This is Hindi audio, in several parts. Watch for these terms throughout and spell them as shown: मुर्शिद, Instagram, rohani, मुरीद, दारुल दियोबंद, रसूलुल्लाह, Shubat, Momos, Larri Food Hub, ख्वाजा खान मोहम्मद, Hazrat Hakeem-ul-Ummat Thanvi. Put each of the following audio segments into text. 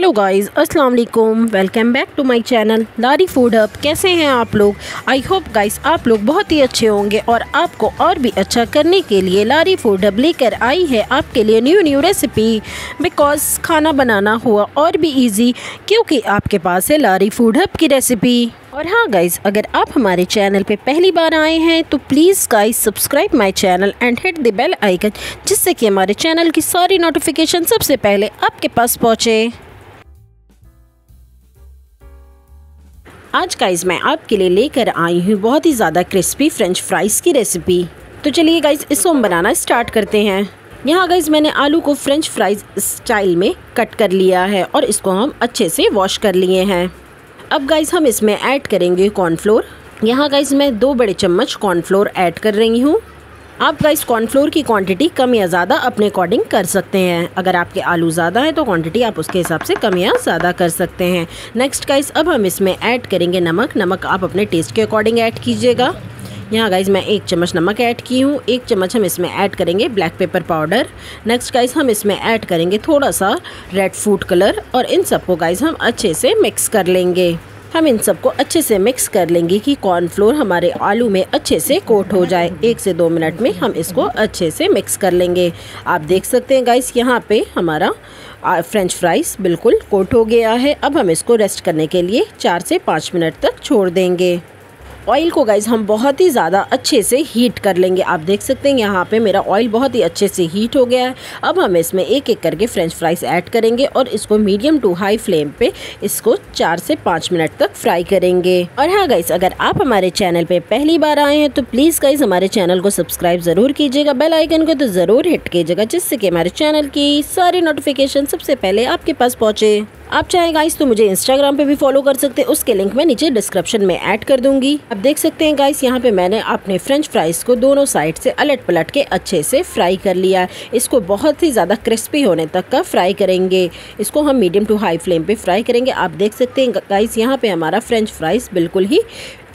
हेलो गाइज़, अस्सलाम वालेकुम। Welcome back to my channel Lari food hub. कैसे हैं आप लोग? आई होप गाइज़ आप लोग बहुत ही अच्छे होंगे और आपको और भी अच्छा करने के लिए लारी फूड हब लेकर आई है आपके लिए न्यू रेसिपी। बिकॉज़ खाना बनाना हुआ और भी इजी क्योंकि आपके पास है लारी फूड हब की रेसिपी। और हाँ गाइज़, अगर आप हमारे चैनल पे पहली बार आए हैं तो please guys subscribe my channel and hit the bell icon, जिससे कि हमारे चैनल की सारी नोटिफिकेशन सबसे पहले आपके पास पहुँचे। आज गाइज़ मैं आपके लिए लेकर आई हूँ बहुत ही ज़्यादा क्रिस्पी फ्रेंच फ्राइज़ की रेसिपी। तो चलिए गाइज़ इसको हम बनाना स्टार्ट करते हैं। यहाँ गाइज मैंने आलू को फ्रेंच फ्राइज़ स्टाइल में कट कर लिया है और इसको हम अच्छे से वॉश कर लिए हैं। अब गाइज़ हम इसमें ऐड करेंगे कॉर्नफ्लोर। यहाँ गाइज़ मैं 2 बड़े चम्मच कॉर्नफ्लोर ऐड कर रही हूँ। आप गाइज़ कॉर्नफ्लोर की क्वांटिटी कम या ज़्यादा अपने अकॉर्डिंग कर सकते हैं। अगर आपके आलू ज़्यादा हैं तो क्वांटिटी आप उसके हिसाब से कम या ज़्यादा कर सकते हैं। नेक्स्ट गाइज़ अब हम इसमें ऐड करेंगे नमक। नमक आप अपने टेस्ट के अकॉर्डिंग ऐड कीजिएगा। यहाँ गाइज़ मैं 1 चम्मच नमक ऐड की हूँ। 1 चम्मच हम इसमें ऐड करेंगे black pepper powder. Next guys हम इसमें ऐड करेंगे थोड़ा सा रेड फूड कलर और इन सबको गाइज़ हम अच्छे से मिक्स कर लेंगे। हम इन सबको अच्छे से मिक्स कर लेंगे कि कॉर्नफ्लोर हमारे आलू में अच्छे से कोट हो जाए। 1 से 2 मिनट में हम इसको अच्छे से मिक्स कर लेंगे। आप देख सकते हैं गाइज़ यहाँ पे हमारा फ्रेंच फ्राइज़ बिल्कुल कोट हो गया है। अब हम इसको रेस्ट करने के लिए 4 से 5 मिनट तक छोड़ देंगे। ऑयल को गाइज़ हम बहुत ही ज़्यादा अच्छे से हीट कर लेंगे। आप देख सकते हैं यहाँ पे मेरा ऑयल बहुत ही अच्छे से हीट हो गया है। अब हम इसमें एक एक करके फ्रेंच फ्राइज़ ऐड करेंगे और इसको मीडियम टू हाई फ्लेम पे इसको 4 से 5 मिनट तक फ्राई करेंगे। और हाँ गाइज़, अगर आप हमारे चैनल पे पहली बार आए हैं तो प्लीज़ गाइज़ हमारे चैनल को सब्सक्राइब ज़रूर कीजिएगा। बेल आइकन को तो ज़रूर हिट कीजिएगा, जिससे कि हमारे चैनल की सारी नोटिफिकेशन सबसे पहले आपके पास पहुँचे। आप चाहें गाइस तो मुझे इंस्टाग्राम पे भी फॉलो कर सकते हैं, उसके लिंक मैं नीचे डिस्क्रिप्शन में ऐड कर दूंगी। आप देख सकते हैं गाइस यहाँ पे मैंने अपने फ्रेंच फ्राइज़ को दोनों साइड से अलट पलट के अच्छे से फ्राई कर लिया है। इसको बहुत ही ज़्यादा क्रिस्पी होने तक का फ्राई करेंगे। इसको हम मीडियम टू हाई फ्लेम पर फ्राई करेंगे। आप देख सकते हैं गाइस यहाँ पर हमारा फ्रेंच फ्राइज़ बिल्कुल ही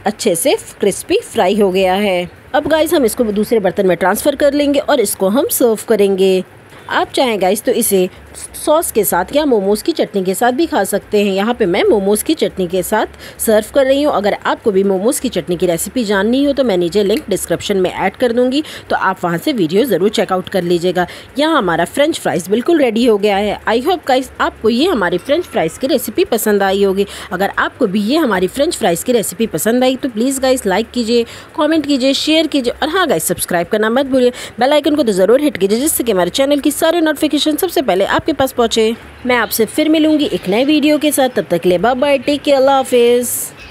अच्छे से क्रिस्पी फ्राई हो गया है। अब गाइस हम इसको दूसरे बर्तन में ट्रांसफ़र कर लेंगे और इसको हम सर्व करेंगे। आप चाहें गाइस तो इसे सॉस के साथ या मोमोज़ की चटनी के साथ भी खा सकते हैं। यहाँ पे मैं मोमोज़ की चटनी के साथ सर्व कर रही हूँ। अगर आपको भी मोमोज़ की चटनी की रेसिपी जाननी हो तो मैं नीचे लिंक डिस्क्रिप्शन में ऐड कर दूँगी, तो आप वहाँ से वीडियो ज़रूर चेकआउट कर लीजिएगा। यहाँ हमारा फ्रेंच फ्राइज़ बिल्कुल रेडी हो गया है। आई होप गाइस आपको ये हमारी फ्रेंच फ्राइज़ की रेसिपी पसंद आई होगी। अगर आपको भी ये हमारी फ्रेंच फ्राइज़ की रेसिपी पसंद आई तो प्लीज़ गाइस लाइक कीजिए, कॉमेंट कीजिए, शेयर कीजिए और हाँ गाइस सब्सक्राइब करना मत भूलिए। बेल आइकन को तो ज़रूर हिट कीजिए, जिससे कि हमारे चैनल की सारे नोटिफिकेशन सबसे पहले आपके पास पहुँचे। मैं आपसे फिर मिलूंगी एक नए वीडियो के साथ। तब तक के लिए बाय बाय, टेक केयर, अल्लाह हाफिज़।